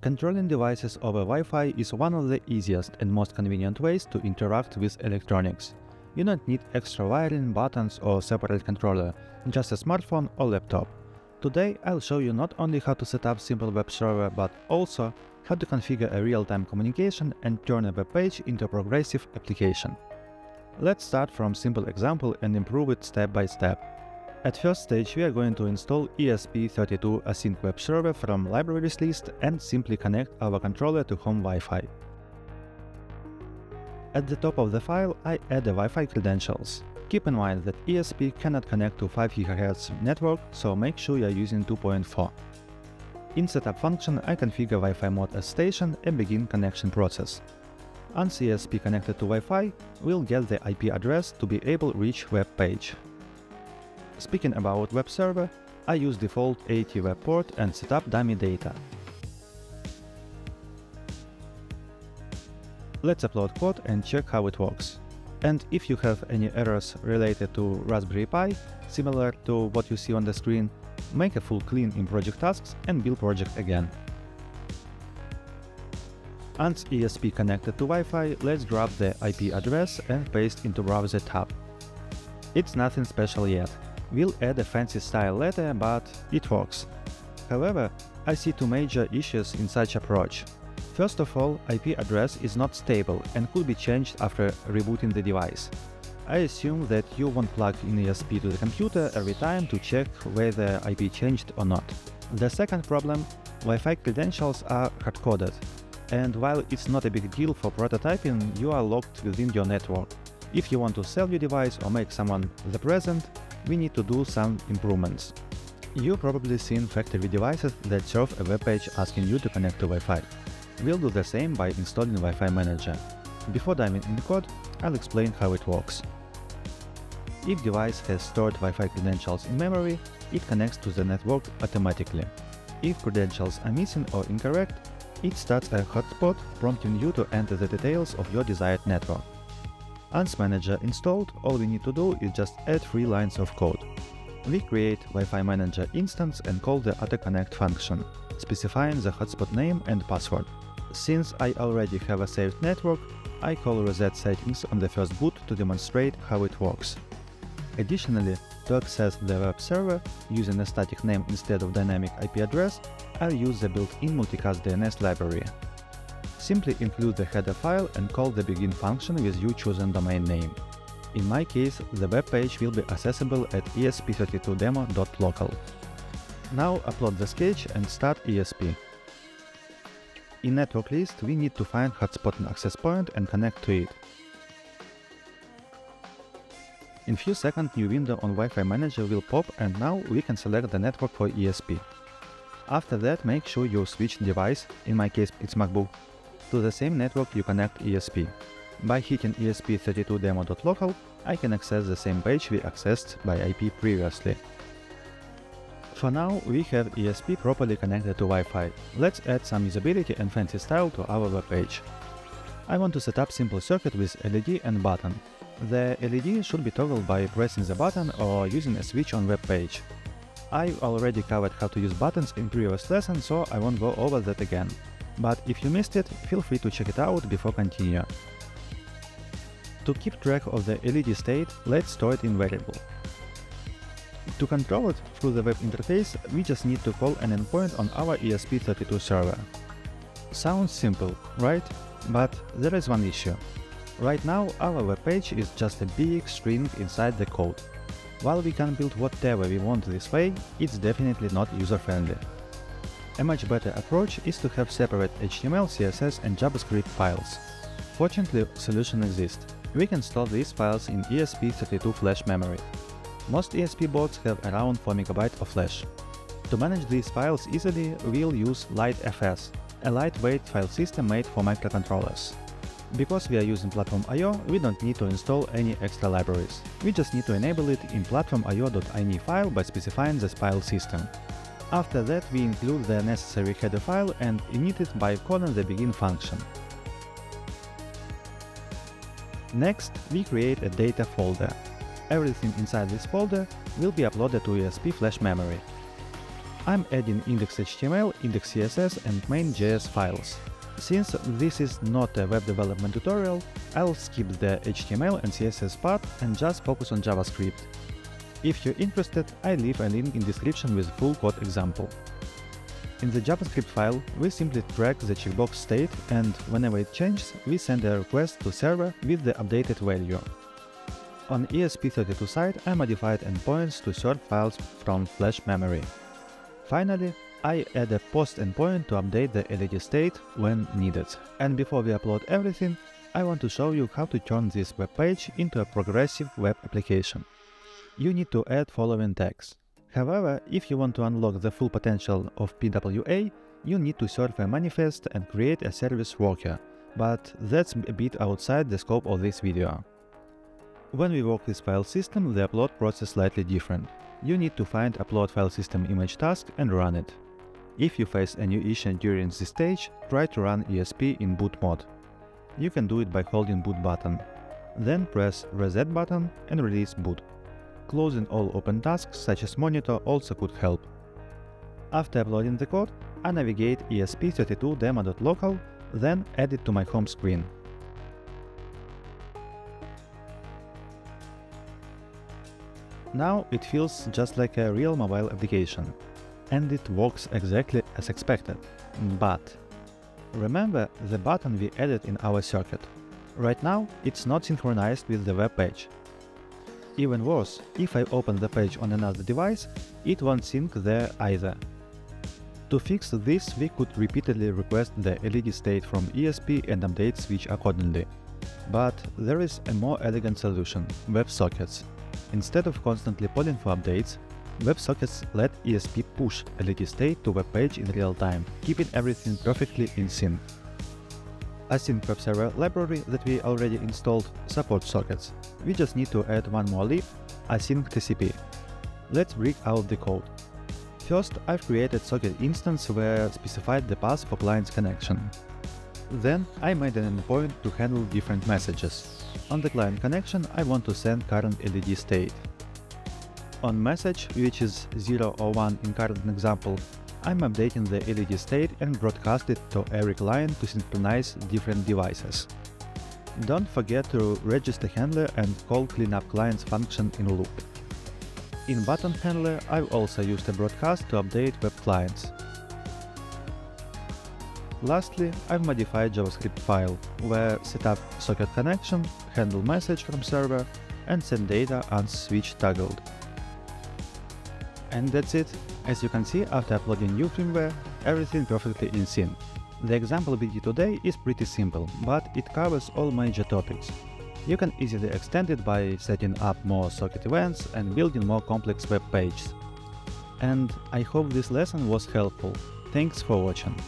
Controlling devices over Wi-Fi is one of the easiest and most convenient ways to interact with electronics. You don't need extra wiring, buttons or separate controller, just a smartphone or laptop. Today I'll show you not only how to set up simple web server, but also how to configure a real-time communication and turn a web page into a progressive application. Let's start from simple example and improve it step by step. At first stage we are going to install ESP32 async web server from libraries list and simply connect our controller to home Wi-Fi. At the top of the file I add the Wi-Fi credentials. Keep in mind that ESP cannot connect to 5 GHz network, so make sure you are using 2.4. In setup function I configure Wi-Fi mode as station and begin connection process. Once ESP connected to Wi-Fi, we'll get the IP address to be able to reach web page. Speaking about web server, I use default 80 web port and set up dummy data. Let's upload code and check how it works. And if you have any errors related to Raspberry Pi, similar to what you see on the screen, make a full clean in project tasks and build project again. Once ESP connected to Wi-Fi, let's grab the IP address and paste into browser tab. It's nothing special yet. We'll add a fancy style later, but it works. However, I see two major issues in such approach. First of all, IP address is not stable and could be changed after rebooting the device. I assume that you won't plug in ESP to the computer every time to check whether IP changed or not. The second problem, Wi-Fi credentials are hard-coded, and while it's not a big deal for prototyping, you are locked within your network. If you want to sell your device or make someone the present, we need to do some improvements. You've probably seen factory devices that serve a web page asking you to connect to Wi-Fi. We'll do the same by installing Wi-Fi Manager. Before diving into code, I'll explain how it works. If device has stored Wi-Fi credentials in memory, it connects to the network automatically. If credentials are missing or incorrect, it starts a hotspot, prompting you to enter the details of your desired network. Once Manager installed, all we need to do is just add 3 lines of code. We create Wi-Fi Manager instance and call the autoconnect function, specifying the hotspot name and password. Since I already have a saved network, I call reset settings on the first boot to demonstrate how it works. Additionally, to access the web server using a static name instead of dynamic IP address, I'll use the built-in multicast DNS library. Simply include the header file and call the begin function with your chosen domain name. In my case, the web page will be accessible at esp32demo.local. Now upload the sketch and start ESP. In network list, we need to find hotspot access point and connect to it. In few seconds, new window on Wi-Fi Manager will pop, and now we can select the network for ESP. After that, make sure you switch device, in my case it's MacBook, to the same network you connect ESP. By hitting esp32demo.local, I can access the same page we accessed by IP previously. For now, we have ESP properly connected to Wi-Fi. Let's add some usability and fancy style to our web page. I want to set up simple circuit with LED and button. The LED should be toggled by pressing the button or using a switch on web page. I already covered how to use buttons in previous lesson, so I won't go over that again. But if you missed it, feel free to check it out before continue. To keep track of the LED state, let's store it in variable. To control it through the web interface, we just need to call an endpoint on our ESP32 server. Sounds simple, right? But there is one issue. Right now, our web page is just a big string inside the code. While we can build whatever we want this way, it's definitely not user-friendly. A much better approach is to have separate HTML, CSS and JavaScript files. Fortunately, solution exists. We can store these files in ESP32 flash memory. Most ESP boards have around 4 MB of flash. To manage these files easily, we'll use LittleFS, a lightweight file system made for microcontrollers. Because we are using PlatformIO, we don't need to install any extra libraries. We just need to enable it in platformio.ini file by specifying the file system. After that, we include the necessary header file and init it by calling the begin function. Next, we create a data folder. Everything inside this folder will be uploaded to ESP flash memory. I'm adding index.html, index.css and main.js files. Since this is not a web development tutorial, I'll skip the HTML and CSS part and just focus on JavaScript. If you're interested, I leave a link in description with full code example. In the JavaScript file, we simply track the checkbox state and, whenever it changes, we send a request to server with the updated value. On ESP32 side, I modified endpoints to sort files from flash memory. Finally, I add a post endpoint to update the LED state when needed. And before we upload everything, I want to show you how to turn this web page into a progressive web application. You need to add following tags. However, if you want to unlock the full potential of PWA, you need to serve a manifest and create a service worker, but that's a bit outside the scope of this video. When we work with file system, the upload process is slightly different. You need to find upload file system image task and run it. If you face any issue during this stage, try to run ESP in boot mode. You can do it by holding boot button. Then press reset button and release boot. Closing all open tasks, such as monitor, also could help. After uploading the code, I navigate ESP32 demo.local, then add it to my home screen. Now it feels just like a real mobile application. And it works exactly as expected. But remember the button we added in our circuit. Right now it's not synchronized with the web page. Even worse, if I open the page on another device, it won't sync there either. To fix this, we could repeatedly request the LED state from ESP and update switch accordingly. But there is a more elegant solution – WebSockets. Instead of constantly polling for updates, WebSockets let ESP push LED state to web page in real time, keeping everything perfectly in sync. Async web server library that we already installed supports sockets. We just need to add one more leap, async TCP. Let's break out the code. First, I've created socket instance where I specified the path for client's connection. Then I made an endpoint to handle different messages. On the client connection, I want to send current LED state. On message, which is 0 or 1 in current example, I'm updating the LED state and broadcast it to every client to synchronize different devices. Don't forget to register handler and call cleanup clients function in loop. In button handler, I've also used a broadcast to update web clients. Lastly, I've modified JavaScript file, where set up socket connection, handle message from server, and send data and switch toggled. And that's it. As you can see, after uploading new firmware, everything perfectly in sync. The example video today is pretty simple, but it covers all major topics. You can easily extend it by setting up more socket events and building more complex web pages. And I hope this lesson was helpful. Thanks for watching.